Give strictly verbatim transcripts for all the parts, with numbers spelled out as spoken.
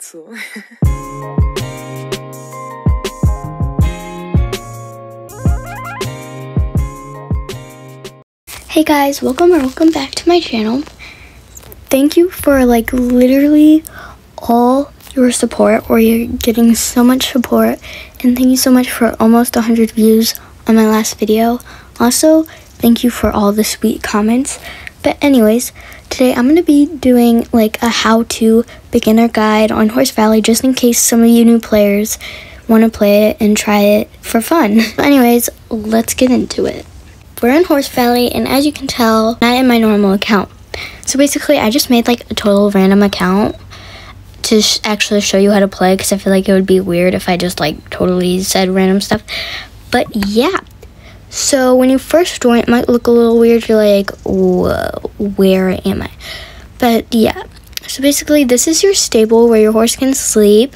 Schnitzel. Hey guys, welcome or welcome back to my channel. Thank you for like literally all your support, or you're getting so much support, and thank you so much for almost one hundred views on my last video. Also, thank you for all the sweet comments. But anyways, today I'm going to be doing like a how-to beginner guide on Horse Valley, just in case some of you new players want to play it and try it for fun. But anyways, let's get into it. We're in Horse Valley, and as you can tell, not in my normal account. So basically, I just made like a total random account to sh actually show you how to play, because I feel like it would be weird if I just like totally said random stuff. But yeah. So when you first join, it might look a little weird. You're like, whoa, where am I? But yeah, so basically this is your stable where your horse can sleep.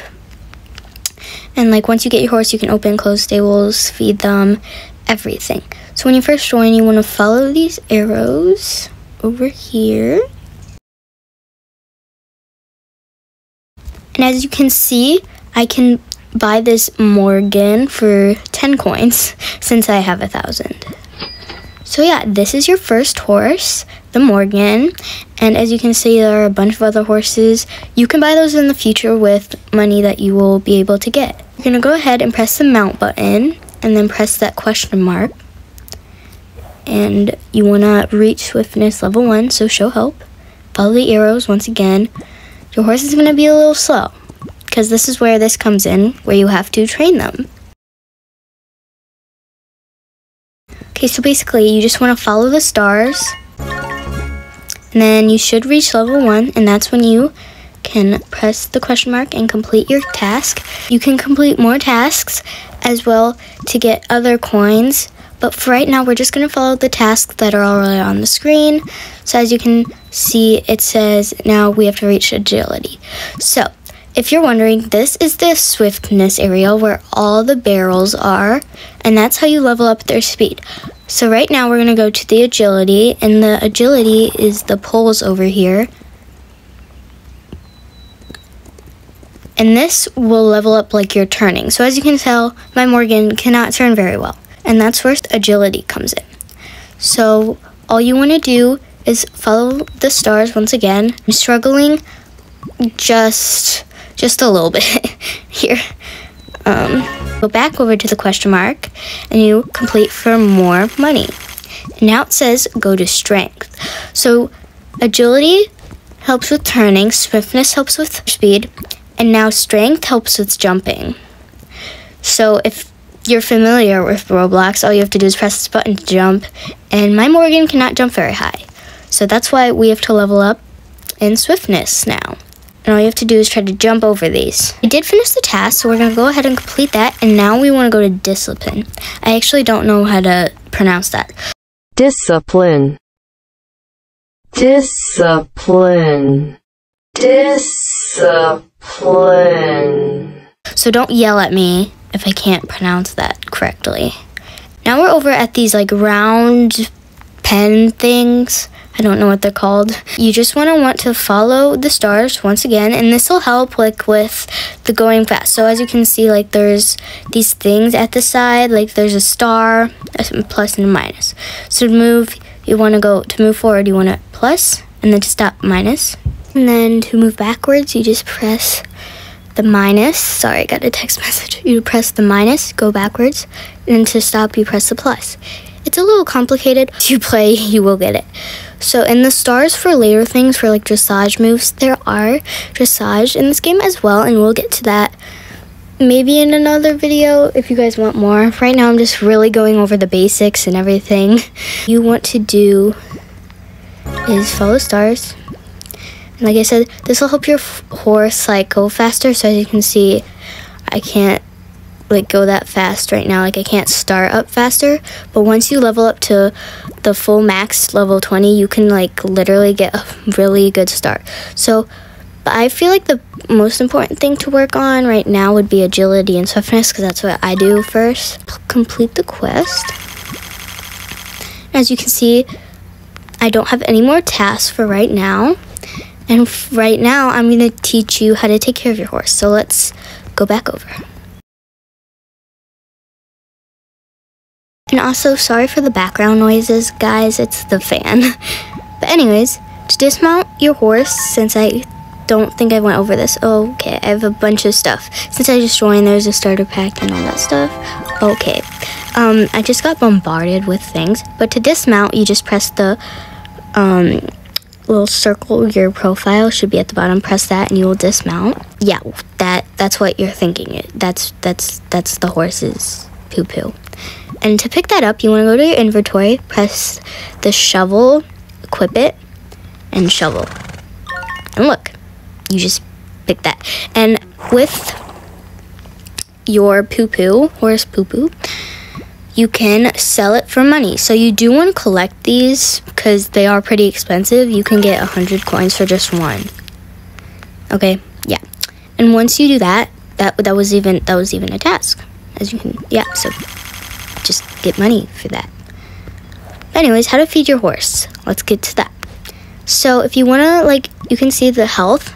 And like once you get your horse, you can open and close stables, feed them, everything. So when you first join, you want to follow these arrows over here. And as you can see, I can buy this Morgan for ten coins since I have a thousand. So yeah, this is your first horse, the Morgan, and as you can see, there are a bunch of other horses. You can buy those in the future with money that you will be able to get. You're gonna go ahead and press the mount button and then press that question mark, and you wanna reach swiftness level one, so show help. Follow the arrows once again. Your horse is gonna be a little slow, because this is where this comes in, where you have to train them. Okay, so basically you just want to follow the stars, and then you should reach level one, and that's when you can press the question mark and complete your task. You can complete more tasks as well to get other coins, but for right now we're just going to follow the tasks that are already on the screen. So as you can see, it says now we have to reach agility. So if you're wondering, this is the swiftness area where all the barrels are, and that's how you level up their speed. So right now we're gonna go to the agility, and the agility is the poles over here. And this will level up like you're turning. So as you can tell, my Morgan cannot turn very well, and that's where agility comes in. So all you wanna do is follow the stars once again. I'm struggling just Just a little bit here. Um, go back over to the question mark and you complete for more money. And now it says go to strength. So agility helps with turning, swiftness helps with speed, and now strength helps with jumping. So if you're familiar with Roblox, all you have to do is press this button to jump, and my Morgan cannot jump very high. So that's why we have to level up in swiftness now. And all you have to do is try to jump over these. I did finish the task, so we're gonna go ahead and complete that, and now we wanna go to discipline. I actually don't know how to pronounce that. Discipline. Discipline. Discipline. So don't yell at me if I can't pronounce that correctly. Now we're over at these like round pen things. I don't know what they're called. You just want to want to follow the stars once again, and this will help like with the going fast. So as you can see, like there's these things at the side, like there's a star, a plus and a minus. So to move, you want to go, to move forward, you want to plus, and then to stop, minus. And then to move backwards, you just press the minus. Sorry, I got a text message. You press the minus, go backwards, and to stop, you press the plus. It's a little complicated. If you play, you will get it. So, and the stars for later things, for like dressage moves, there are dressage in this game as well, and we'll get to that maybe in another video if you guys want more. Right now, I'm just really going over the basics and everything. You want to do is follow stars. And like I said, this will help your horse like go faster. So as you can see, I can't like go that fast right now, like I can't start up faster, but once you level up to the full max level twenty, you can like literally get a really good start. So but I feel like the most important thing to work on right now would be agility and swiftness, because that's what I do first. P- complete the quest. As you can see, I don't have any more tasks for right now, And right now, I'm going to teach you how to take care of your horse. So let's go back over. And also, sorry for the background noises, guys. It's the fan. But anyways, to dismount your horse, since I don't think I went over this. Oh, okay, I have a bunch of stuff. Since I just joined, there's a starter pack and all that stuff. Okay, um, I just got bombarded with things. But to dismount, you just press the um, little circle. Your profile should be at the bottom. Press that, and you will dismount. Yeah, that that's what you're thinking. That's that's that's the horse's poo poo. And to pick that up, you want to go to your inventory. Press the shovel, equip it, and shovel. And look. You just pick that. And with your poo-poo, horse poo-poo, you can sell it for money. So you do want to collect these because they are pretty expensive. You can get one hundred coins for just one. Okay, yeah. And once you do that, that that was even that was even a task. As you can, yeah, so just get money for that. Anyways, how to feed your horse. Let's get to that. So if you want to, like, you can see the health.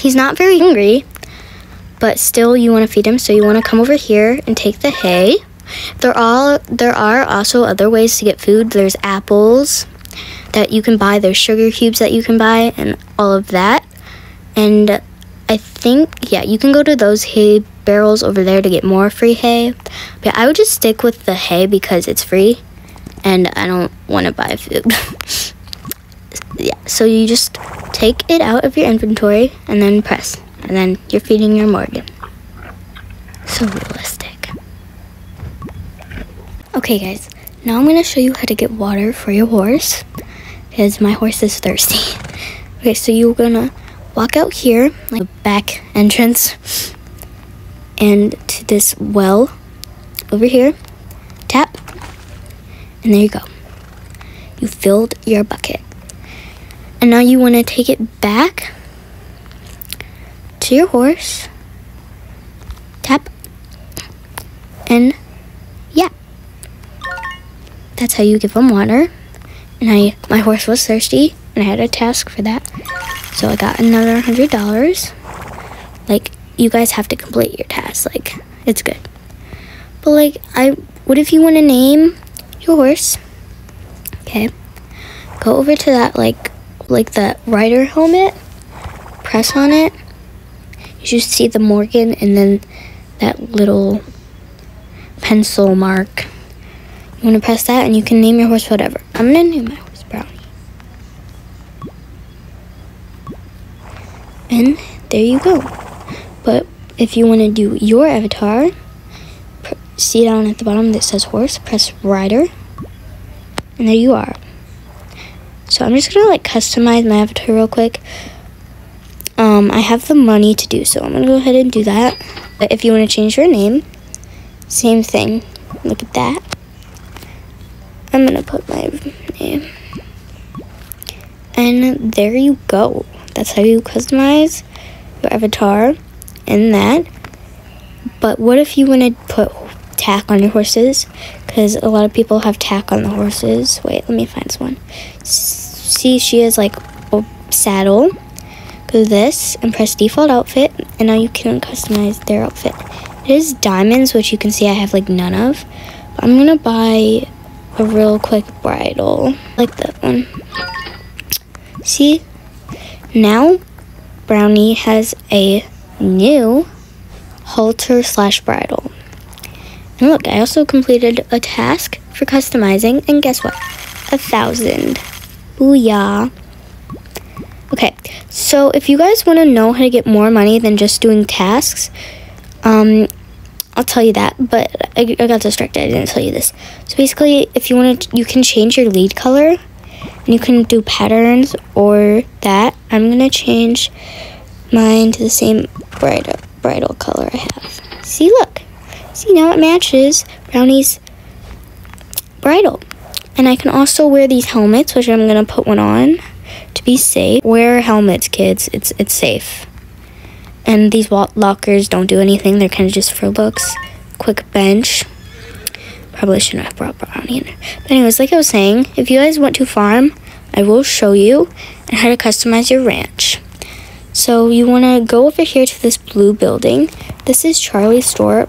He's not very hungry, but still you want to feed him. So you want to come over here and take the hay. There are, there are also other ways to get food. There's apples that you can buy. There's sugar cubes that you can buy and all of that. And I think, yeah, you can go to those hay barrels over there to get more free hay. But I would just stick with the hay because it's free and I don't want to buy food. Yeah, so you just take it out of your inventory and then press. And then you're feeding your Morgan. So realistic. Okay, guys. Now I'm going to show you how to get water for your horse. Because my horse is thirsty. Okay, so you're going to walk out here, like the back entrance. And to this well over here. Tap. And there you go. You filled your bucket. And now you want to take it back to your horse. Tap. And yeah. That's how you give them water. And I, my horse was thirsty and I had a task for that. So I got another one hundred dollars. Like, you guys have to complete your task. Like, it's good. But like, I, what if you want to name your horse? Okay. Go over to that, like, like the rider helmet, press on it. You should see the Morgan and then that little pencil mark. You want to press that and you can name your horse whatever. I'm going to name my horse Brownie. And there you go. But if you want to do your avatar, see down at the bottom that says horse, press rider. And there you are. So I'm just gonna like customize my avatar real quick. Um, I have the money to do so. I'm gonna go ahead and do that. But if you wanna change your name, same thing. Look at that. I'm gonna put my name. And there you go. That's how you customize your avatar and that. But what if you wanna put tack on your horses? Because a lot of people have tack on the horses. Wait, let me find one. See, she is like a saddle. Go to this and press default outfit, and now you can customize their outfit. It is diamonds, which you can see I have like none of. But I'm gonna buy a real quick bridle, like that one. See, now Brownie has a new halter slash bridle. And look, I also completed a task for customizing, and guess what? A thousand. Booyah. Okay, so if you guys want to know how to get more money than just doing tasks, um, I'll tell you that, but I, I got distracted. I didn't tell you this. So basically, if you want to, you can change your lead color, and you can do patterns or that. I'm going to change mine to the same bridle, bridle color I have. See, look. See, now it matches Brownie's bridle. And I can also wear these helmets, which I'm going to put one on to be safe. Wear helmets, kids. It's it's safe. And these lockers don't do anything. They're kind of just for looks. Quick bench. Probably shouldn't have brought Brownie in. But anyways, like I was saying, if you guys want to farm, I will show you and how to customize your ranch. So you want to go over here to this blue building. This is Charlie's store,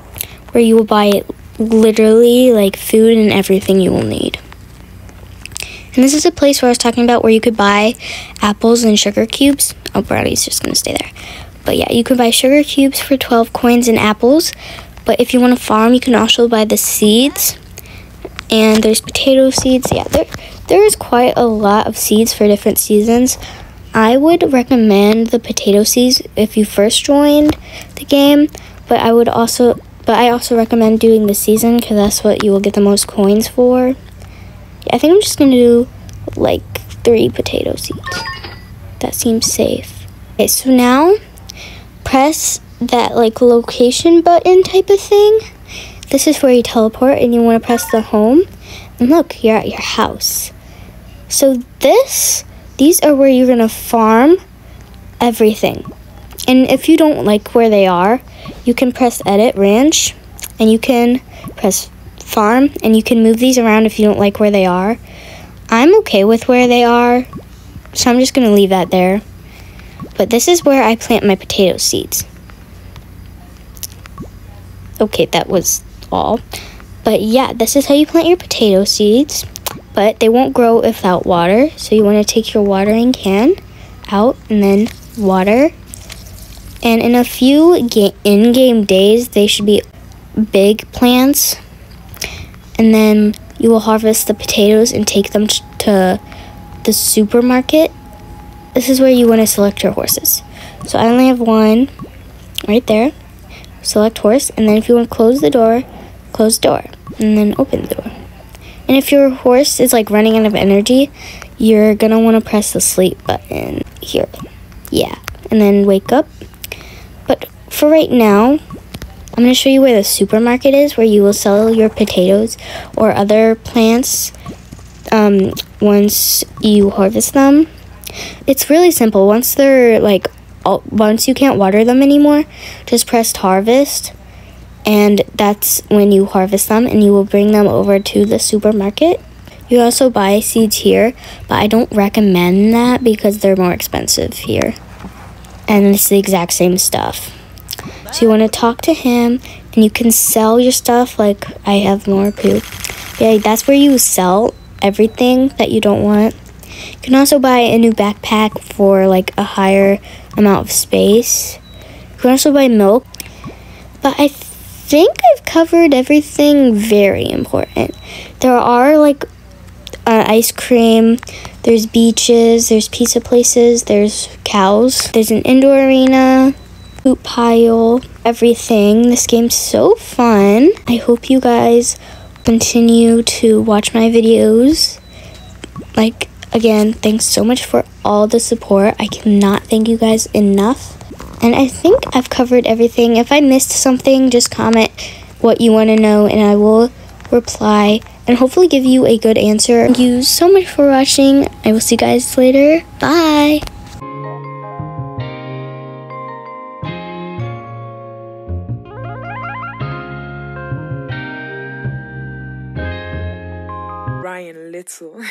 where you will buy literally like food and everything you will need. And this is a place where I was talking about where you could buy apples and sugar cubes. Oh, Bradley's just going to stay there. But yeah, you can buy sugar cubes for twelve coins and apples. But if you want to farm, you can also buy the seeds. And there's potato seeds. Yeah, there, there is quite a lot of seeds for different seasons. I would recommend the potato seeds if you first joined the game. But I would also, but I also recommend doing the season, because that's what you will get the most coins for. I think I'm just going to do like three potato seeds. That seems safe. Okay, so now press that like location button type of thing. This is where you teleport, and you want to press the home. And look, you're at your house. So this, these are where you're going to farm everything. And if you don't like where they are, you can press edit ranch, and you can press farm, and you can move these around if you don't like where they are. I'm okay with where they are, so I'm just going to leave that there. But this is where I plant my potato seeds. Okay, that was all. But yeah, this is how you plant your potato seeds, but they won't grow without water, so you want to take your watering can out and then water. And in a few in-game days, they should be big plants. And then you will harvest the potatoes and take them to the supermarket. This is where you want to select your horses. So I only have one right there. Select horse. And then if you want to close the door, close the door. And then open the door. And if your horse is like running out of energy, you're going to want to press the sleep button here. Yeah. And then wake up. But for right now, I'm going to show you where the supermarket is, where you will sell your potatoes or other plants um, once you harvest them. It's really simple. Once they're like, all, once you can't water them anymore, just press harvest, and that's when you harvest them, and you will bring them over to the supermarket. You also buy seeds here, but I don't recommend that because they're more expensive here, and it's the exact same stuff. So you want to talk to him, and you can sell your stuff. Like, I have more poop. Yeah, that's where you sell everything that you don't want. You can also buy a new backpack for like a higher amount of space. You can also buy milk. But I think I've covered everything very important. There are like uh, ice cream, there's beaches, there's pizza places, there's cows, there's an indoor arena, poop pile, everything. This game's so fun. I hope you guys continue to watch my videos. Like, again, thanks so much for all the support. I cannot thank you guys enough. And I think I've covered everything. If I missed something, just comment what you want to know, and I will reply and hopefully give you a good answer. Thank you so much for watching. I will see you guys later. Bye. Little